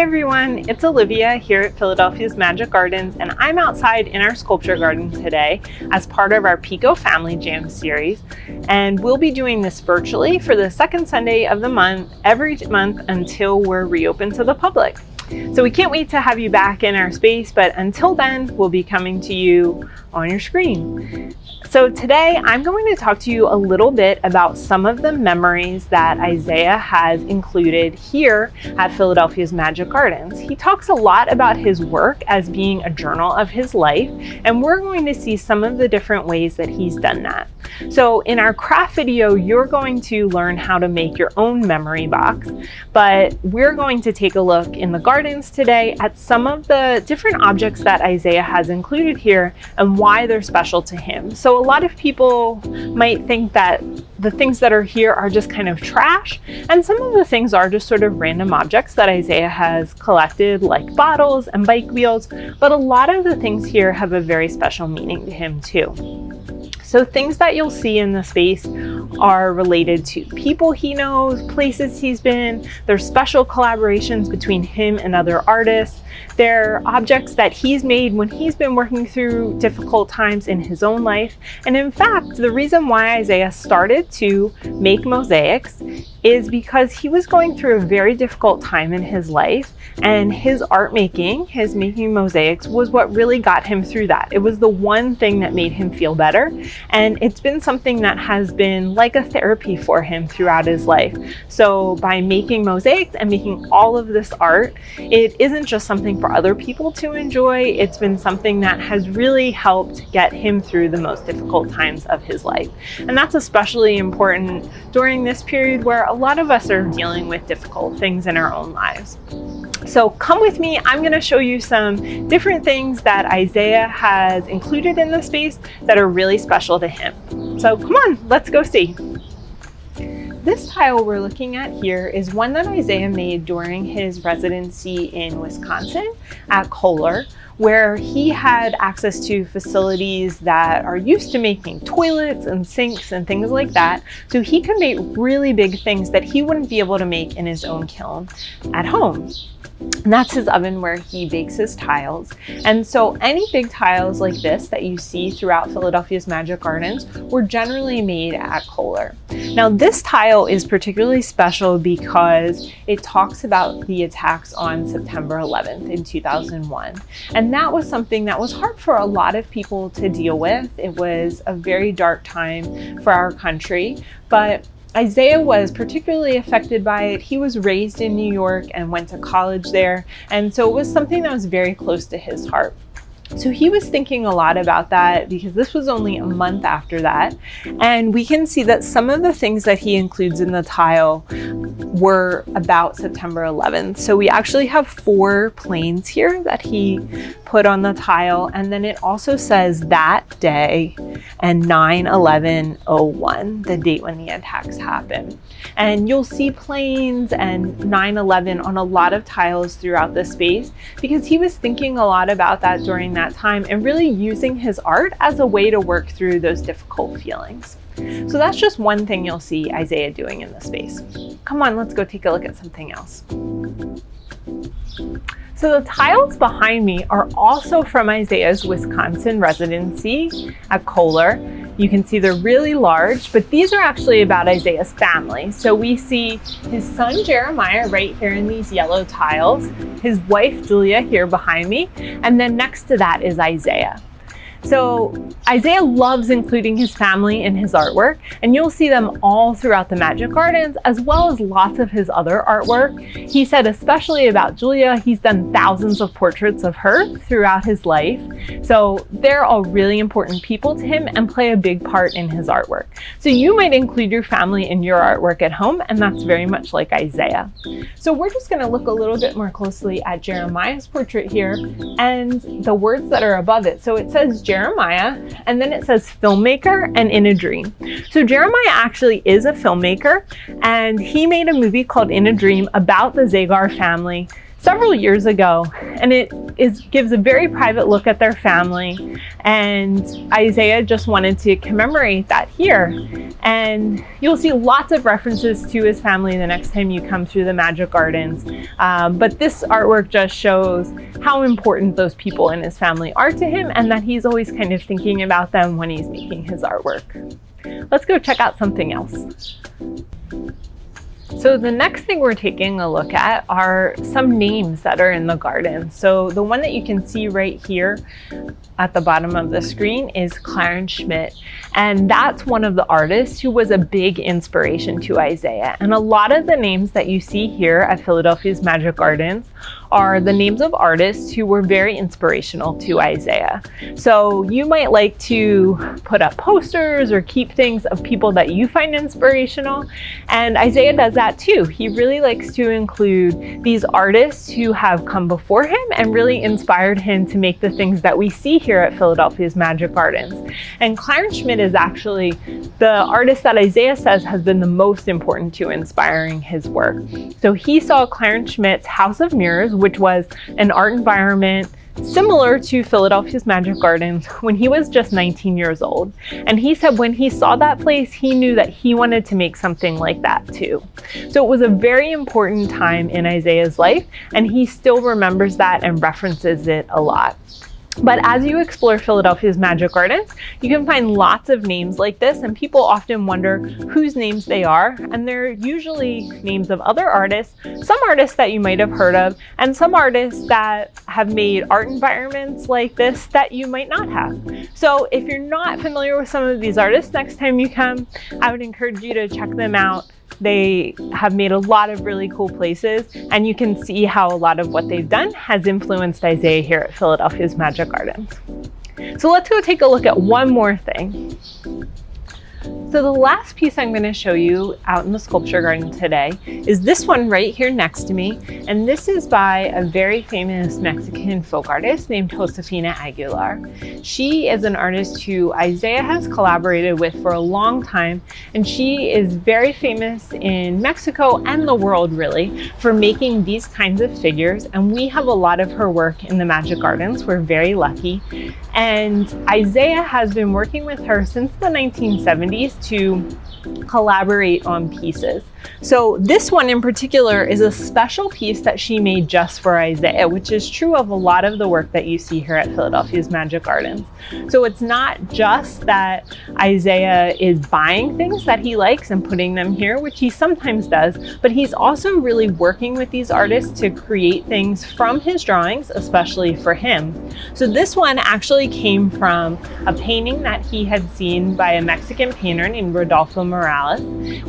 Hi everyone, it's Olivia here at Philadelphia's Magic Gardens, and I'm outside in our sculpture garden today as part of our PECO Family Jam series. And we'll be doing this virtually for the second Sunday of the month, every month until we're reopened to the public. So we can't wait to have you back in our space, but until then, we'll be coming to you on your screen. So today I'm going to talk to you a little bit about some of the memories that Isaiah has included here at Philadelphia's Magic Gardens. He talks a lot about his work as being a journal of his life, and we're going to see some of the different ways that he's done that. So in our craft video, you're going to learn how to make your own memory box, but we're going to take a look in the gardens today at some of the different objects that Isaiah has included here and why they're special to him. So a lot of people might think that the things that are here are just kind of trash, and some of the things are just sort of random objects that Isaiah has collected, like bottles and bike wheels, but a lot of the things here have a very special meaning to him too. So things that you'll see in the space are related to people he knows, places he's been. There's special collaborations between him and other artists. They're objects that he's made when he's been working through difficult times in his own life. And in fact, the reason why Isaiah started to make mosaics is because he was going through a very difficult time in his life, and his art making, his making mosaics, was what really got him through that. It was the one thing that made him feel better, and it's been something that has been like a therapy for him throughout his life. So by making mosaics and making all of this art, it isn't just something for other people to enjoy, it's been something that has really helped get him through the most difficult times of his life. And that's especially important during this period where a lot of us are dealing with difficult things in our own lives. So come with me, I'm going to show you some different things that Isaiah has included in the space that are really special to him. So come on, let's go see. This tile we're looking at here is one that Isaiah made during his residency in Wisconsin at Kohler, where he had access to facilities that are used to making toilets and sinks and things like that. So he could make really big things that he wouldn't be able to make in his own kiln at home. And that's his oven where he bakes his tiles. And so any big tiles like this that you see throughout Philadelphia's Magic Gardens were generally made at Kohler. Now this tile is particularly special because it talks about the attacks on September 11th in 2001. And that was something that was hard for a lot of people to deal with. It was a very dark time for our country, but Isaiah was particularly affected by it. He was raised in New York and went to college there, and so it was something that was very close to his heart. So he was thinking a lot about that because this was only a month after that, and we can see that some of the things that he includes in the tile were about September 11th. So we actually have four planes here that he put on the tile, and then it also says that day and 9/11/01, the date when the attacks happened. And you'll see planes and 9/11 on a lot of tiles throughout the space because he was thinking a lot about that during that time and really using his art as a way to work through those difficult feelings. So that's just one thing you'll see Isaiah doing in the space. Come on, let's go take a look at something else. So the tiles behind me are also from Isaiah's Wisconsin residency at Kohler. You can see they're really large, but these are actually about Isaiah's family. So we see his son Jeremiah right here in these yellow tiles, his wife Julia here behind me, and then next to that is Isaiah. So Isaiah loves including his family in his artwork, and you'll see them all throughout the Magic Gardens, as well as lots of his other artwork. He said especially about Julia, he's done thousands of portraits of her throughout his life. So they're all really important people to him and play a big part in his artwork. So you might include your family in your artwork at home, and that's very much like Isaiah. So we're just going to look a little bit more closely at Jeremiah's portrait here and the words that are above it. So it says Jeremiah, and then it says filmmaker and In a Dream. So Jeremiah actually is a filmmaker, and he made a movie called In a Dream about the Zagar family several years ago, and it gives a very private look at their family, and Isaiah just wanted to commemorate that here. And you'll see lots of references to his family the next time you come through the Magic Gardens, but this artwork just shows how important those people in his family are to him, and that he's always kind of thinking about them when he's making his artwork. Let's go check out something else. So the next thing we're taking a look at are some names that are in the garden. So the one that you can see right here at the bottom of the screen is Clarence Schmidt. And that's one of the artists who was a big inspiration to Isaiah. And a lot of the names that you see here at Philadelphia's Magic Gardens are the names of artists who were very inspirational to Isaiah. So you might like to put up posters or keep things of people that you find inspirational. And Isaiah does that too. He really likes to include these artists who have come before him and really inspired him to make the things that we see here at Philadelphia's Magic Gardens. And Clarence Schmidt is actually the artist that Isaiah says has been the most important to inspiring his work. So he saw Clarence Schmidt's House of Mirrors, which was an art environment similar to Philadelphia's Magic Gardens, when he was just 19 years old. And he said when he saw that place, he knew that he wanted to make something like that too. So it was a very important time in Isaiah's life, and he still remembers that and references it a lot. But as you explore Philadelphia's Magic Gardens, you can find lots of names like this, and people often wonder whose names they are, and they're usually names of other artists, some artists that you might have heard of, and some artists that have made art environments like this that you might not have. So if you're not familiar with some of these artists next time you come, I would encourage you to check them out. They have made a lot of really cool places, and you can see how a lot of what they've done has influenced Isaiah here at Philadelphia's Magic Gardens. So let's go take a look at one more thing. So the last piece I'm going to show you out in the sculpture garden today is this one right here next to me. And this is by a very famous Mexican folk artist named Josefina Aguilar. She is an artist who Isaiah has collaborated with for a long time. And she is very famous in Mexico and the world really for making these kinds of figures. And we have a lot of her work in the Magic Gardens. We're very lucky. And Isaiah has been working with her since the 1970s. To collaborate on pieces. So this one in particular is a special piece that she made just for Isaiah, which is true of a lot of the work that you see here at Philadelphia's Magic Gardens. So it's not just that Isaiah is buying things that he likes and putting them here, which he sometimes does, but he's also really working with these artists to create things from his drawings, especially for him. So this one actually came from a painting that he had seen by a Mexican painter named Rodolfo Morales,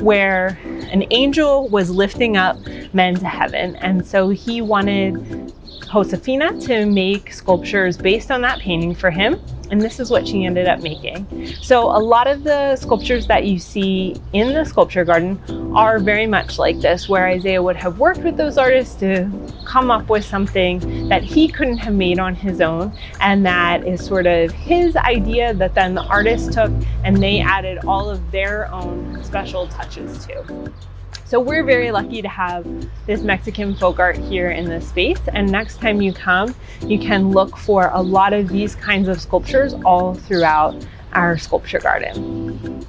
where an angel was lifting up men to heaven. And so he wanted Josefina to make sculptures based on that painting for him. And this is what she ended up making. So a lot of the sculptures that you see in the sculpture garden are very much like this, where Isaiah would have worked with those artists to come up with something that he couldn't have made on his own. And that is sort of his idea that then the artists took and they added all of their own special touches to. So we're very lucky to have this Mexican folk art here in this space. And next time you come, you can look for a lot of these kinds of sculptures all throughout our sculpture garden.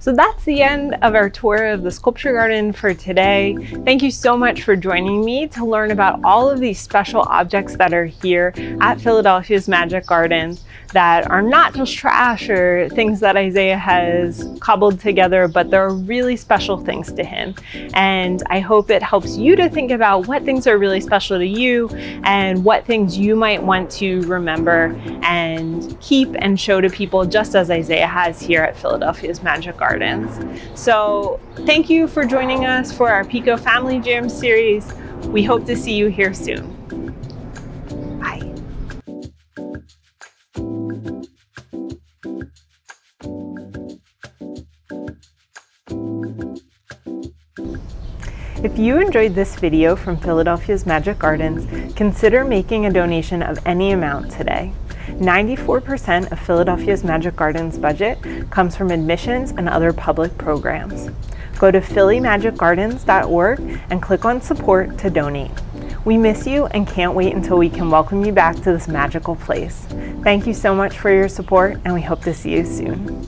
So that's the end of our tour of the sculpture garden for today. Thank you so much for joining me to learn about all of these special objects that are here at Philadelphia's Magic Gardens that are not just trash or things that Isaiah has cobbled together, but they're really special things to him. And I hope it helps you to think about what things are really special to you and what things you might want to remember and keep and show to people, just as Isaiah has here at Philadelphia's Magic Gardens. So thank you for joining us for our PECO Family Jam series. We hope to see you here soon. If you enjoyed this video from Philadelphia's Magic Gardens, consider making a donation of any amount today. 94% of Philadelphia's Magic Gardens budget comes from admissions and other public programs. Go to phillymagicgardens.org and click on support to donate. We miss you and can't wait until we can welcome you back to this magical place. Thank you so much for your support, and we hope to see you soon.